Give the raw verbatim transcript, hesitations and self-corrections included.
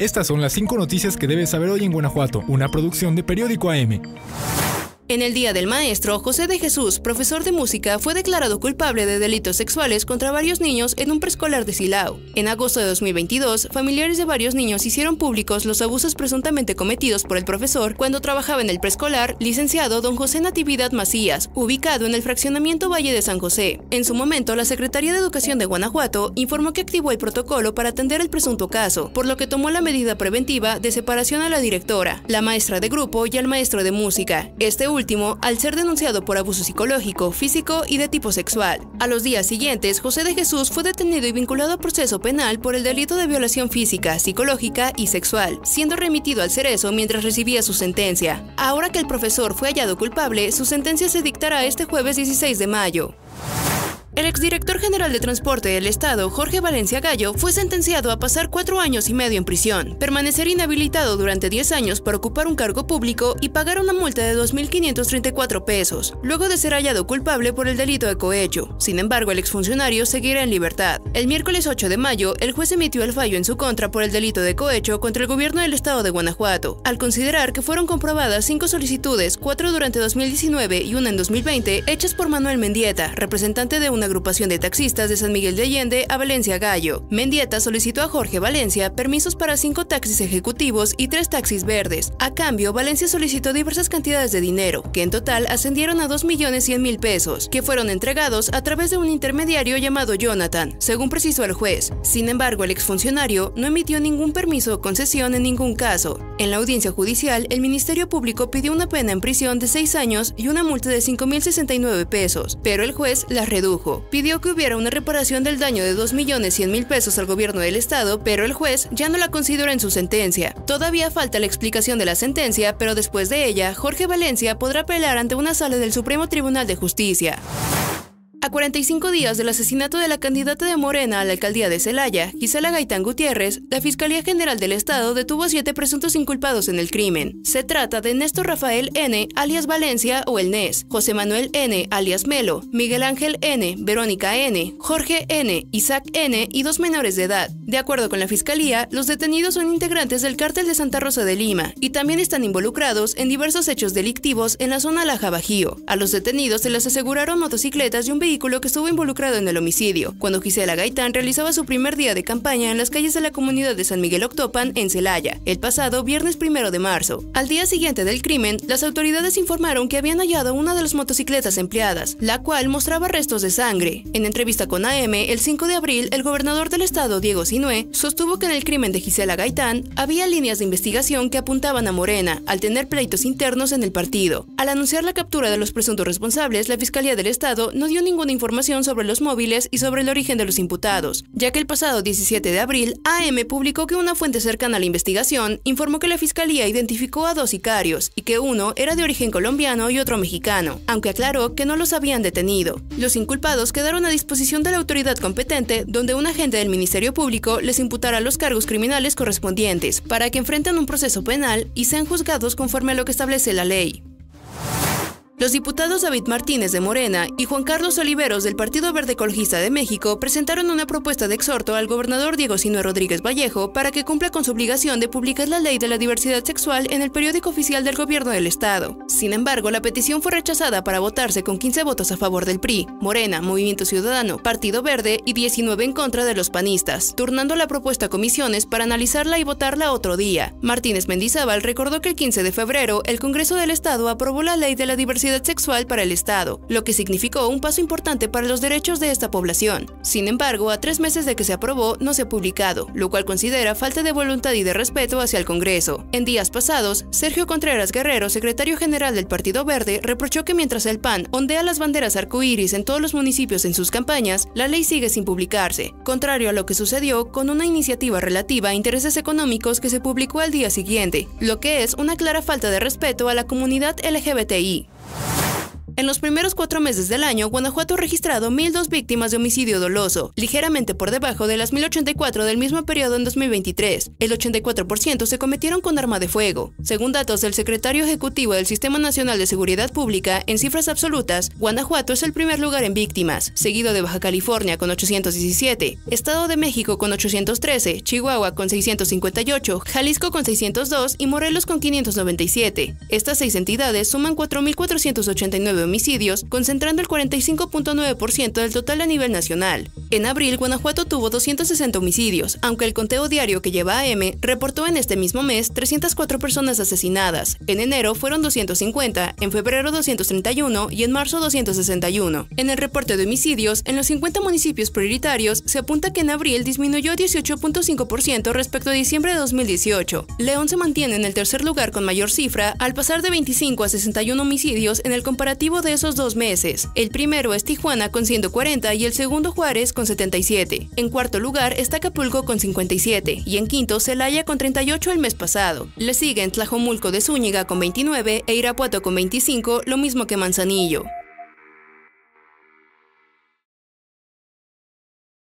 Estas son las cinco noticias que debes saber hoy en Guanajuato, una producción de Periódico A M. En el Día del Maestro, José de Jesús, profesor de música, fue declarado culpable de delitos sexuales contra varios niños en un preescolar de Silao. En agosto de dos mil veintidós, familiares de varios niños hicieron públicos los abusos presuntamente cometidos por el profesor cuando trabajaba en el preescolar Licenciado Don José Natividad Macías, ubicado en el fraccionamiento Valle de San José. En su momento, la Secretaría de Educación de Guanajuato informó que activó el protocolo para atender el presunto caso, por lo que tomó la medida preventiva de separación a la directora, la maestra de grupo y al maestro de música. Este último último al ser denunciado por abuso psicológico, físico y de tipo sexual. A los días siguientes, José de Jesús fue detenido y vinculado a proceso penal por el delito de violación física, psicológica y sexual, siendo remitido al Cereso mientras recibía su sentencia. Ahora que el profesor fue hallado culpable, su sentencia se dictará este jueves dieciséis de mayo. El exdirector general de Transporte del Estado, Jorge Valencia Gallo, fue sentenciado a pasar cuatro años y medio en prisión, permanecer inhabilitado durante diez años por ocupar un cargo público y pagar una multa de dos mil quinientos treinta y cuatro pesos, luego de ser hallado culpable por el delito de cohecho. Sin embargo, el exfuncionario seguirá en libertad. El miércoles ocho de mayo, el juez emitió el fallo en su contra por el delito de cohecho contra el gobierno del Estado de Guanajuato, al considerar que fueron comprobadas cinco solicitudes, cuatro durante dos mil diecinueve y una en dos mil veinte, hechas por Manuel Mendieta, representante de un una agrupación de taxistas de San Miguel de Allende a Valencia Gallo. Mendieta solicitó a Jorge Valencia permisos para cinco taxis ejecutivos y tres taxis verdes. A cambio, Valencia solicitó diversas cantidades de dinero, que en total ascendieron a dos millones cien mil pesos, que fueron entregados a través de un intermediario llamado Jonathan, según precisó el juez. Sin embargo, el exfuncionario no emitió ningún permiso o concesión en ningún caso. En la audiencia judicial, el Ministerio Público pidió una pena en prisión de seis años y una multa de cinco mil sesenta y nueve pesos, pero el juez las redujo. Pidió que hubiera una reparación del daño de dos millones cien mil pesos al gobierno del estado, pero el juez ya no la consideró en su sentencia. Todavía falta la explicación de la sentencia, pero después de ella, Jorge Valencia podrá apelar ante una sala del Supremo Tribunal de Justicia. A cuarenta y cinco días del asesinato de la candidata de Morena a la alcaldía de Celaya, Gisela Gaitán Gutiérrez, la Fiscalía General del Estado detuvo a siete presuntos inculpados en el crimen. Se trata de Néstor Rafael N, alias Valencia o el Nes, José Manuel N, alias Melo, Miguel Ángel N, Verónica N, Jorge N, Isaac N y dos menores de edad. De acuerdo con la Fiscalía, los detenidos son integrantes del cártel de Santa Rosa de Lima y también están involucrados en diversos hechos delictivos en la zona La Jabajío. A los detenidos se les aseguraron motocicletas y un vehículo que estuvo involucrado en el homicidio, cuando Gisela Gaitán realizaba su primer día de campaña en las calles de la comunidad de San Miguel Octopan, en Celaya, el pasado viernes primero de marzo. Al día siguiente del crimen, las autoridades informaron que habían hallado una de las motocicletas empleadas, la cual mostraba restos de sangre. En entrevista con A M, el cinco de abril, el gobernador del estado, Diego Sinue, sostuvo que en el crimen de Gisela Gaitán había líneas de investigación que apuntaban a Morena, al tener pleitos internos en el partido. Al anunciar la captura de los presuntos responsables, la Fiscalía del Estado no dio ningún de información sobre los móviles y sobre el origen de los imputados, ya que el pasado diecisiete de abril, A M publicó que una fuente cercana a la investigación informó que la Fiscalía identificó a dos sicarios y que uno era de origen colombiano y otro mexicano, aunque aclaró que no los habían detenido. Los inculpados quedaron a disposición de la autoridad competente, donde un agente del Ministerio Público les imputará los cargos criminales correspondientes para que enfrenten un proceso penal y sean juzgados conforme a lo que establece la ley. Los diputados David Martínez de Morena y Juan Carlos Oliveros del Partido Verde Ecologista de México presentaron una propuesta de exhorto al gobernador Diego Sinue Rodríguez Vallejo para que cumpla con su obligación de publicar la Ley de la Diversidad Sexual en el periódico oficial del gobierno del estado. Sin embargo, la petición fue rechazada para votarse con quince votos a favor del P R I, Morena, Movimiento Ciudadano, Partido Verde y diecinueve en contra de los panistas, turnando la propuesta a comisiones para analizarla y votarla otro día. Martínez Mendizábal recordó que el quince de febrero el Congreso del Estado aprobó la Ley de la Diversidad Sexual para el Estado, lo que significó un paso importante para los derechos de esta población. Sin embargo, a tres meses de que se aprobó, no se ha publicado, lo cual considera falta de voluntad y de respeto hacia el Congreso. En días pasados, Sergio Contreras Guerrero, secretario general del Partido Verde, reprochó que mientras el P A N ondea las banderas arcoíris en todos los municipios en sus campañas, la ley sigue sin publicarse, contrario a lo que sucedió con una iniciativa relativa a intereses económicos que se publicó al día siguiente, lo que es una clara falta de respeto a la comunidad L G B T I. En los primeros cuatro meses del año, Guanajuato ha registrado mil dos víctimas de homicidio doloso, ligeramente por debajo de las mil ochenta y cuatro del mismo periodo en dos mil veintitrés. El ochenta y cuatro por ciento se cometieron con arma de fuego. Según datos del secretario ejecutivo del Sistema Nacional de Seguridad Pública, en cifras absolutas, Guanajuato es el primer lugar en víctimas, seguido de Baja California con ochocientos diecisiete, Estado de México con ochocientos trece, Chihuahua con seiscientos cincuenta y ocho, Jalisco con seiscientos dos y Morelos con quinientos noventa y siete. Estas seis entidades suman cuatro mil cuatrocientos ochenta y nueve homicidios, concentrando el cuarenta y cinco punto nueve por ciento del total a nivel nacional. En abril, Guanajuato tuvo doscientos sesenta homicidios, aunque el conteo diario que lleva A M reportó en este mismo mes trescientas cuatro personas asesinadas. En enero fueron doscientos cincuenta, en febrero doscientos treinta y uno y en marzo doscientos sesenta y uno. En el reporte de homicidios, en los cincuenta municipios prioritarios, se apunta que en abril disminuyó dieciocho punto cinco por ciento respecto a diciembre de dos mil dieciocho. León se mantiene en el tercer lugar con mayor cifra, al pasar de veinticinco a sesenta y uno homicidios en el comparativo de esos dos meses. El primero es Tijuana con ciento cuarenta y el segundo Juárez con setenta y siete. En cuarto lugar está Acapulco con cincuenta y siete y en quinto Celaya con treinta y ocho el mes pasado. Le siguen Tlajomulco de Zúñiga con veintinueve e Irapuato con veinticinco, lo mismo que Manzanillo.